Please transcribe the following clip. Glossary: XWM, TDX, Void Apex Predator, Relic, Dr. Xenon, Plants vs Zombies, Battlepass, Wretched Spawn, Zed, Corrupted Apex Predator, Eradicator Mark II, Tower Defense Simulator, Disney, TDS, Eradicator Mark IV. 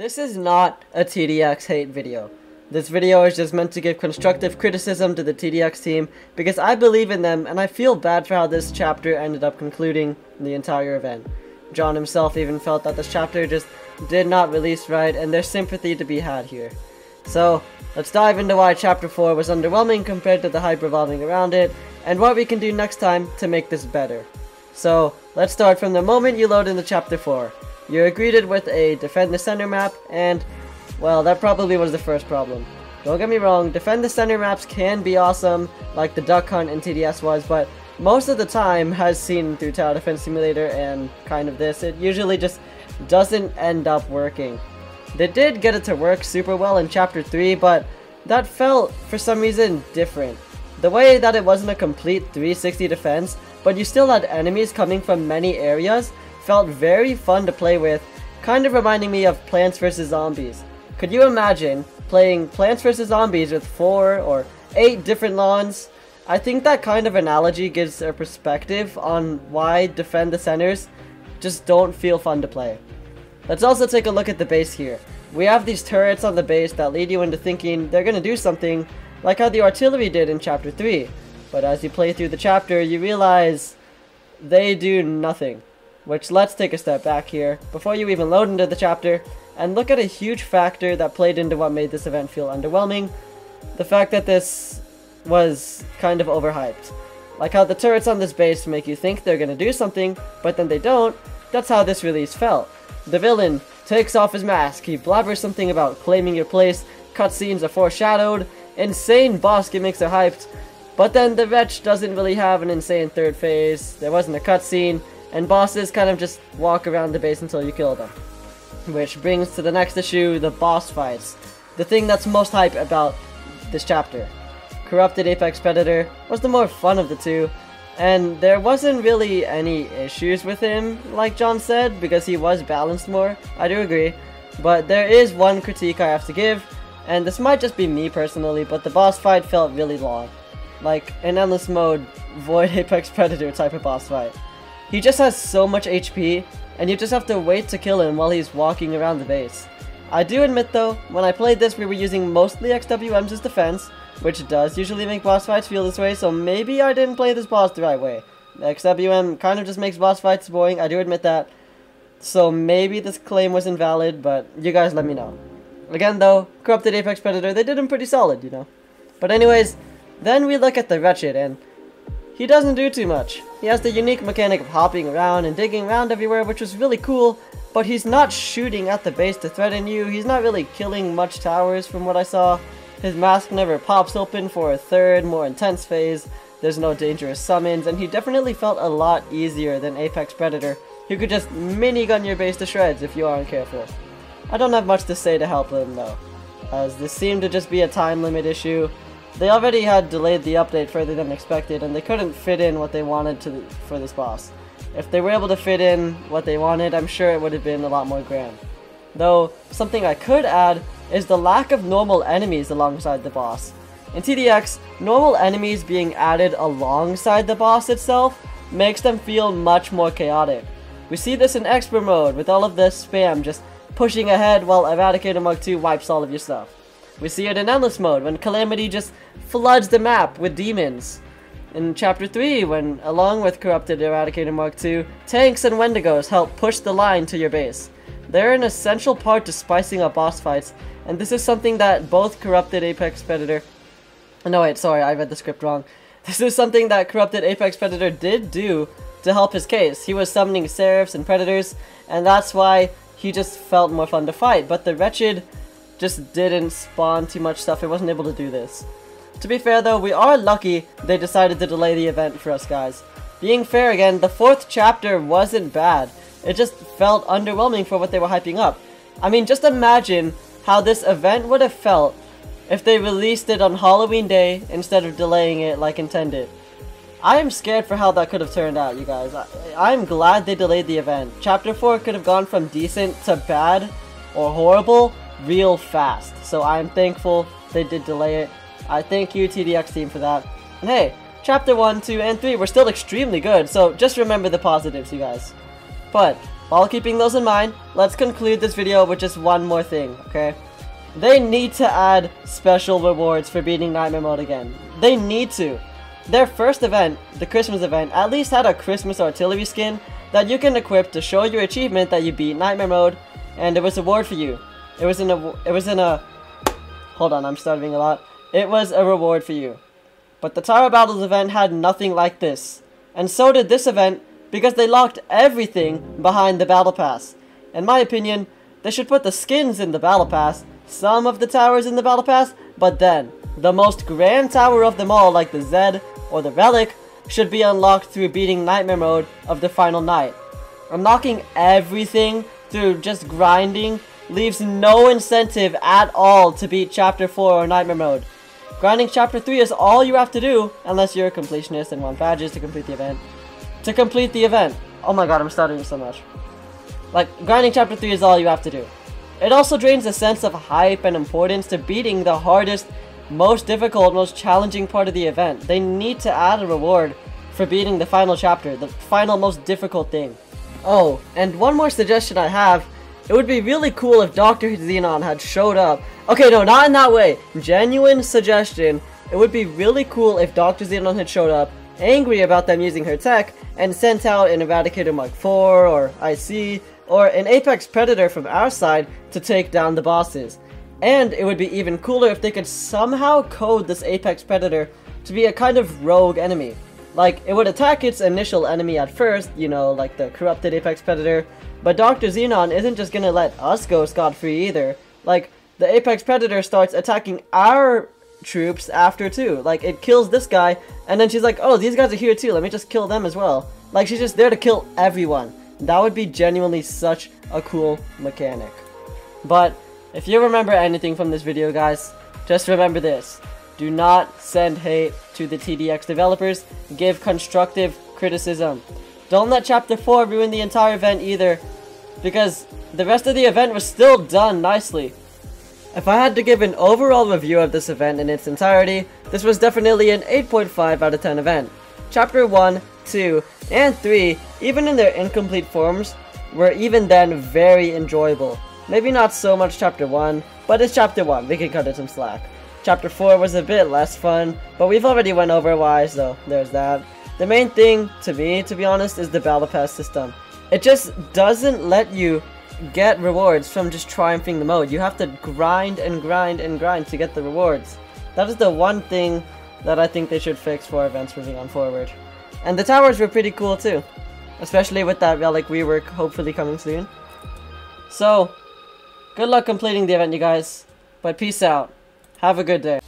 This is not a TDX hate video. This video is just meant to give constructive criticism to the TDX team because I believe in them and I feel bad for how this chapter ended up concluding the entire event. John himself even felt that this chapter just did not release right, and there's sympathy to be had here. So let's dive into why chapter 4 was underwhelming compared to the hype revolving around it and what we can do next time to make this better. So let's start from the moment you load into chapter 4. You're greeted with a defend the center map and, well, that probably was the first problem. Don't get me wrong, defend the center maps can be awesome, like the duck hunt in TDS was, but most of the time, as seen through Tower Defense Simulator and kind of this, it usually just doesn't end up working. They did get it to work super well in chapter 3, but that felt, for some reason, different. The way that it wasn't a complete 360 defense, but you still had enemies coming from many areas, felt very fun to play with, kind of reminding me of Plants vs Zombies. Could you imagine playing Plants vs Zombies with 4 or 8 different lawns? I think that kind of analogy gives a perspective on why defend the centers just don't feel fun to play. Let's also take a look at the base here. We have these turrets on the base that lead you into thinking they're going to do something, like how the artillery did in chapter 3. But as you play through the chapter, you realize they do nothing. Which, let's take a step back here, before you even load into the chapter, and look at a huge factor that played into what made this event feel underwhelming, the fact that this was kind of overhyped. Like how the turrets on this base make you think they're gonna do something, but then they don't. That's how this release felt. The villain takes off his mask, he blabbers something about claiming your place, cutscenes are foreshadowed, insane boss gimmicks are hyped, but then the wretch doesn't really have an insane third phase, there wasn't a cutscene, and bosses kind of just walk around the base until you kill them. Which brings to the next issue, the boss fights. The thing that's most hype about this chapter. Corrupted Apex Predator was the more fun of the two, and there wasn't really any issues with him, like John said, because he was balanced more, I do agree. But there is one critique I have to give, and this might just be me personally, but the boss fight felt really long. Like an endless mode, Void Apex Predator type of boss fight. He just has so much HP, and you just have to wait to kill him while he's walking around the base. I do admit though, when I played this we were using mostly XWM's as defense, which does usually make boss fights feel this way, so maybe I didn't play this boss the right way. XWM kind of just makes boss fights boring, I do admit that. So maybe this claim was invalid, but you guys let me know. Again though, Corrupted Apex Predator, they did him pretty solid, you know. But anyways, then we look at the Wretched, and he doesn't do too much. He has the unique mechanic of hopping around and digging around everywhere, which was really cool, but he's not shooting at the base to threaten you, he's not really killing much towers from what I saw. His mask never pops open for a third, more intense phase, there's no dangerous summons, and he definitely felt a lot easier than Apex Predator, who could just minigun your base to shreds if you aren't careful. I don't have much to say to help him though, as this seemed to just be a time limit issue. They already had delayed the update further than expected, and they couldn't fit in what they wanted for this boss. If they were able to fit in what they wanted, I'm sure it would have been a lot more grand. Though, something I could add is the lack of normal enemies alongside the boss. In TDX, normal enemies being added alongside the boss itself makes them feel much more chaotic. We see this in Expert mode with all of the spam just pushing ahead while Eradicator Mark II wipes all of your stuff. We see it in Endless mode when Calamity just floods the map with demons. In Chapter 3 when, along with Corrupted Eradicator Mark II, tanks and Wendigos help push the line to your base. They're an essential part to spicing up boss fights, and this is something that both Corrupted Apex Predator... No wait, sorry, I read the script wrong. This is something that Corrupted Apex Predator did do to help his case. He was summoning Seraphs and Predators, and that's why he just felt more fun to fight, but the Wretched just didn't spawn too much stuff, it wasn't able to do this. To be fair though, we are lucky they decided to delay the event for us guys. Being fair again, the 4th chapter wasn't bad, it just felt underwhelming for what they were hyping up. I mean, just imagine how this event would have felt if they released it on Halloween Day instead of delaying it like intended. I am scared for how that could have turned out, you guys. I'm glad they delayed the event. Chapter 4 could have gone from decent to bad or horrible real fast, so I'm thankful they did delay it. I thank you TDX team for that. And hey, chapter 1, 2, and 3 were still extremely good, so just remember the positives you guys. But While keeping those in mind, let's conclude this video with just one more thing, okay? They need to add special rewards for beating Nightmare Mode again. They need to. Their first event, the Christmas event, at least had a Christmas artillery skin that you can equip to show your achievement that you beat Nightmare Mode, and it was a reward for you. It was a reward for you. But the Tower Battles event had nothing like this. And so did this event, because they locked everything behind the Battle Pass. In my opinion, they should put the skins in the Battle Pass, some of the towers in the Battle Pass, but then the most grand tower of them all, like the Zed or the Relic, should be unlocked through beating Nightmare Mode of the final night. Unlocking everything through just grinding leaves no incentive at all to beat Chapter 4 or Nightmare Mode. Grinding Chapter 3 is all you have to do, unless you're a completionist and want badges to complete the event. Oh my god, I'm stuttering so much. Like, grinding Chapter 3 is all you have to do. It also drains the sense of hype and importance to beating the hardest, most difficult, most challenging part of the event. They need to add a reward for beating the final chapter, the final most difficult thing. Oh, and one more suggestion I have. It would be really cool if Dr. Xenon had showed up. Okay, no, not in that way. Genuine suggestion. It would be really cool if Dr. Xenon had showed up, angry about them using her tech, and sent out an Eradicator Mark IV or IC or an Apex Predator from our side to take down the bosses. And it would be even cooler if they could somehow code this Apex Predator to be a kind of rogue enemy. Like, it would attack its initial enemy at first, you know, like the Corrupted Apex Predator, but Dr. Xenon isn't just gonna let us go scot-free either. Like, the Apex Predator starts attacking our troops after too. Like, it kills this guy, and then she's like, oh, these guys are here too, let me just kill them as well. Like, she's just there to kill everyone. That would be genuinely such a cool mechanic. But if you remember anything from this video, guys, just remember this. Do not send hate to the TDX developers. Give constructive criticism. Don't let Chapter 4 ruin the entire event either, because the rest of the event was still done nicely. If I had to give an overall review of this event in its entirety, this was definitely an 8.5 out of 10 event. Chapter 1, 2, and 3, even in their incomplete forms, were even then very enjoyable. Maybe not so much Chapter 1, but it's Chapter 1, we can cut it some slack. Chapter 4 was a bit less fun, but we've already went over why, so there's that. The main thing, to me, to be honest, is the Battle Pass system. It just doesn't let you get rewards from just triumphing the mode. You have to grind and grind and grind to get the rewards. That is the one thing that I think they should fix for events moving on forward. And the towers were pretty cool too, especially with that Relic rework hopefully coming soon. So, good luck completing the event, you guys, but peace out. Have a good day.